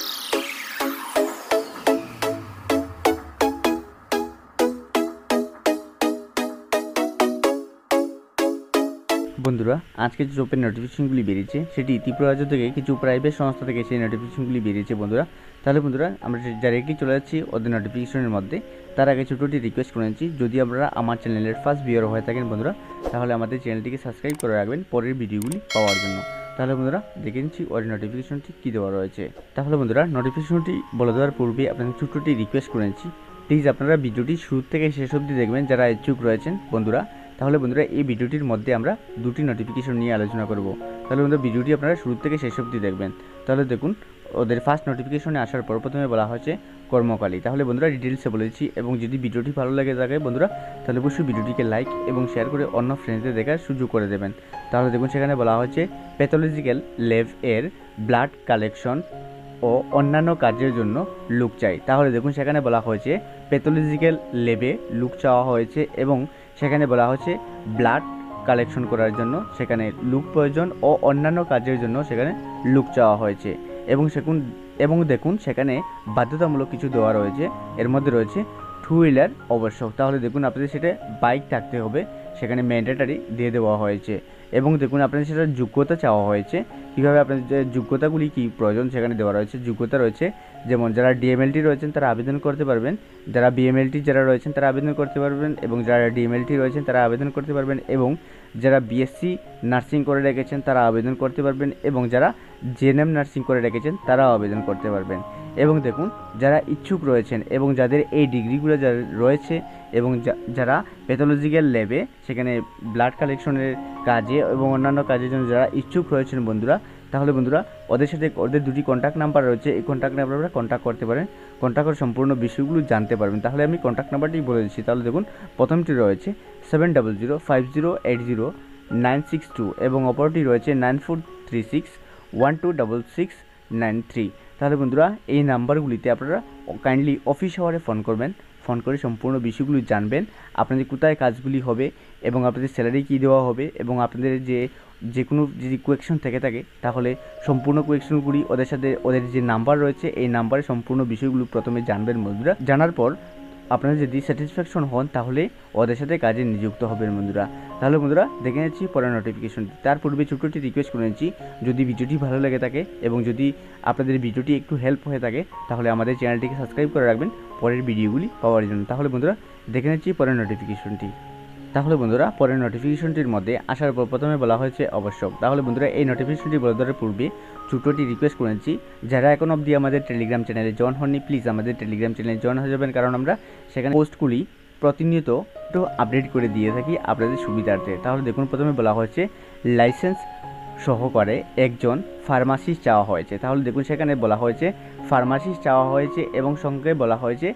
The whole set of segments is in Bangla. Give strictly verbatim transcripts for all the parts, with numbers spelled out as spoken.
বন্ধুরা আজকে যে জবের নোটিফিকেশনগুলি বেরিয়েছে সেটি ইতিপূর্বে থেকে কিছু প্রাইভেট সংস্থা থেকে সেই নোটিফিকেশনগুলি বেরিয়েছে বন্ধুরা। তাহলে বন্ধুরা আমরা ডাইরেক্টলি চলে যাচ্ছি ওদের নোটিফিকেশনের মধ্যে। তার আগে ছোটোটি রিকোয়েস্ট করে নিচ্ছি, যদি আপনারা আমার চ্যানেলের ফার্স্ট ভিউয়ার হয়ে থাকেন বন্ধুরা তাহলে আমাদের চ্যানেলটিকে সাবস্ক্রাইব করে রাখবেন পরের ভিডিওগুলি পাওয়ার জন্য। তাহলে বন্ধুরা দেখে নিচ্ছি ওর নোটিফিকেশনটি কী দেওয়া রয়েছে। তাহলে বন্ধুরা নোটিফিকেশনটি বলে দেওয়ার পূর্বে আপনাদের ছোটোটি রিকোয়েস্ট করে নিচ্ছি, প্লিজ আপনারা ভিডিওটি শুরু থেকে শেষ অবধি দেখবেন যারা ইচ্ছুক রয়েছেন বন্ধুরা। তাহলে বন্ধুরা এই ভিডিওটির মধ্যে আমরা দুটি নোটিফিকেশন নিয়ে আলোচনা করব। তাহলে বন্ধুরা ভিডিওটি আপনারা শুরু থেকে শেষ অবধি দেখবেন। তাহলে দেখুন ওদের ফার্স্ট নোটিফিকেশনে আসার পর প্রথমে বলা হয়েছে কর্মকালী। তাহলে বন্ধুরা ডিটেলসে বলেছি, এবং যদি ভিডিওটি ভালো লাগে থাকে বন্ধুরা তাহলে অবশ্যই ভিডিওটিকে লাইক এবং শেয়ার করে অন্য ফ্রেন্ডসদের দেখার সুযোগ করে দেবেন। তাহলে দেখুন সেখানে বলা হয়েছে প্যাথোলজিক্যাল ল্যাব এর ব্লাড কালেকশন ও অন্যান্য কাজের জন্য লুক চাই। তাহলে দেখুন সেখানে বলা হয়েছে প্যাথোলজিক্যাল ল্যাবে লুক চাওয়া হয়েছে এবং সেখানে বলা হচ্ছে ব্লাড কালেকশন করার জন্য সেখানে লুক প্রয়োজন ও অন্যান্য কাজের জন্য সেখানে লুক চাওয়া হয়েছে। এবং সেখান এবং দেখুন সেখানে বাধ্যতামূলক কিছু দেওয়া রয়েছে, এর মধ্যে রয়েছে টু হুইলার আবশ্যক। তাহলে দেখুন আপনাদের সেটা বাইক থাকতে হবে, সেখানে ম্যান্ডেটারি দিয়ে দেওয়া হয়েছে। এবং দেখুন আপনাদের সেটা যোগ্যতা চাওয়া হয়েছে, কীভাবে আপনাদের যে যোগ্যতাগুলি কী প্রয়োজন সেখানে দেওয়া রয়েছে। যোগ্যতা রয়েছে যেমন যারা ডিএমএলটি রয়েছেন তারা আবেদন করতে পারবেন, যারা বিএমএলটি যারা রয়েছেন তারা আবেদন করতে পারবেন, এবং যারা ডিএমএলটি রয়েছেন তারা আবেদন করতে পারবেন, এবং যারা বিএসসি নার্সিং করে রেখেছেন তারা আবেদন করতে পারবেন, এবং যারা জেএনএম নার্সিং করে রেখেছেন তারাও আবেদন করতে পারবেন। এবং দেখুন যারা ইচ্ছুক রয়েছেন এবং যাদের এই ডিগ্রিগুলো যারা রয়েছে এবং যারা প্যাথোলজিক্যাল ল্যাবে সেখানে ব্লাড কালেকশনের কাজে এবং অন্যান্য কাজের জন্য যারা ইচ্ছুক রয়েছেন বন্ধুরা, তাহলে বন্ধুরা ওদের সাথে ওদের দুটি কন্ট্যাক্ট নাম্বার রয়েছে, এই কন্ট্যাক্ট নাম্বারটা কন্ট্যাক্ট করতে পারেন, কন্ট্যাক্ট করে সম্পূর্ণ বিষয়গুলো জানতে পারবেন। তাহলে আমি কন্ট্যাক্ট নাম্বারটি বলে দিচ্ছি। তাহলে দেখুন প্রথমটি রয়েছে seven double zero five zero eight zero nine six two এবং অপরটি রয়েছে nine four three six one two double six nine three. তাহলে বন্ধুরা এই নাম্বারগুলিতে আপনারা কাইন্ডলি অফিস আওয়ারে ফোন করবেন, ফোন করে সম্পূর্ণ বিষয়গুলো জানবেন, আপনাদের কোথায় কাজগুলি হবে এবং আপনাদের স্যালারি কী দেওয়া হবে, এবং আপনাদের যে যে কোনো যদি কোয়েকশন থেকে থাকে তাহলে সম্পূর্ণ কোয়েকশনগুলি ওদের সাথে ওদের যে নাম্বার রয়েছে এই নাম্বারে সম্পূর্ণ বিষয়গুলো প্রথমে জানবেন বন্ধুরা। জানার পর আপনারা যদি স্যাটিসফ্যাকশন হন তাহলে ওদের সাথে কাজে নিযুক্ত হবেন বন্ধুরা। তাহলে বন্ধুরা দেখে নিচ্ছি পরের নোটিফিকেশনটি। তার পূর্বে ছোট্ট একটি রিকোয়েস্ট করে নিচ্ছি, যদি ভিডিওটি ভালো লাগে থাকে এবং যদি আপনাদের ভিডিওটি একটু হেল্প হয়ে থাকে তাহলে আমাদের চ্যানেলটিকে সাবস্ক্রাইব করে রাখবেন পরের ভিডিওগুলি পাওয়ার জন্য। তাহলে বন্ধুরা দেখে নিচ্ছি পরের নোটিফিকেশনটি। তাহলে বন্ধুরা পরের নোটিফিকেশনটির মধ্যে আসার পর প্রথমে বলা হয়েছে আবশ্যক। তাহলে বন্ধুরা এই নোটিফিকেশনটি বলে দেওয়ার পূর্বে ছোটোটি রিকোয়েস্ট করেছি, যারা এখন অবধি আমাদের টেলিগ্রাম চ্যানেলে জয়েন হননি প্লিজ আমাদের টেলিগ্রাম চ্যানেলে জয়েন হয়ে যাবেন, কারণ আমরা সেখানে পোস্টগুলি প্রতিনিয়ত একটু আপডেট করে দিয়ে থাকি আপনাদের সুবিধার্থে। তাহলে দেখুন প্রথমে বলা হয়েছে লাইসেন্স সহকারে একজন ফার্মাসিস্ট চাওয়া হয়েছে। তাহলে দেখুন সেখানে বলা হয়েছে ফার্মাসিস্ট চাওয়া হয়েছে এবং সঙ্গে বলা হয়েছে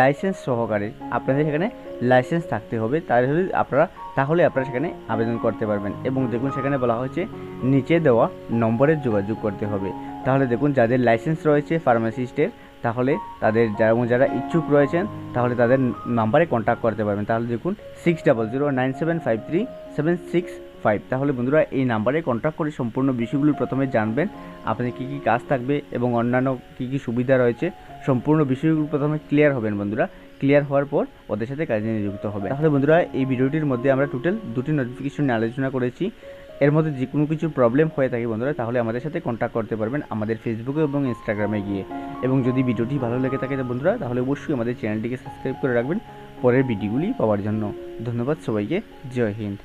লাইসেন্স সহকারে আপনাদের সেখানে লাইসেন্স থাকতে হবে, তাহলে আপনারা তাহলে আপনারা সেখানে আবেদন করতে পারবেন। এবং দেখুন সেখানে বলা হয়েছে নিচে দেওয়া নম্বরে যোগাযোগ করতে হবে। তাহলে দেখুন যাদের লাইসেন্স রয়েছে ফার্মাসিস্টের তাহলে তাদের যারা যারা ইচ্ছুক রয়েছেন তাহলে তাদের নাম্বারে কন্ট্যাক্ট করতে পারবেন। তাহলে দেখুন six double zero nine seven five three seven six five. তাহলে বন্ধুরা এই নাম্বারে কন্ট্যাক্ট করে সম্পূর্ণ বিষয়গুলো প্রথমে জানবেন, আপনাদের কী কী কাজ থাকবে এবং অন্যান্য কী কী সুবিধা রয়েছে সম্পূর্ণ বিষয়গুলো প্রথমে ক্লিয়ার হবেন বন্ধুরা। ক্লিয়ার হওয়ার পর ওদের সাথে কাজে নিযুক্ত হবে। তাহলে বন্ধুরা এই ভিডিওটির মধ্যে আমরা টোটাল দুটি নোটিফিকেশন নিয়ে আলোচনা করেছি, এর মধ্যে যে কোনো কিছু প্রবলেম হয়ে থাকে বন্ধুরা তাহলে আমাদের সাথে কন্ট্যাক্ট করতে পারবেন আমাদের ফেসবুকে এবং ইনস্টাগ্রামে গিয়ে। এবং যদি ভিডিওটি ভালো লেগে থাকে বন্ধুরা তাহলে অবশ্যই আমাদের চ্যানেলটিকে সাবস্ক্রাইব করে রাখবেন পরের ভিডিওগুলি পাওয়ার জন্য। ধন্যবাদ সবাইকে, জয় হিন্দ।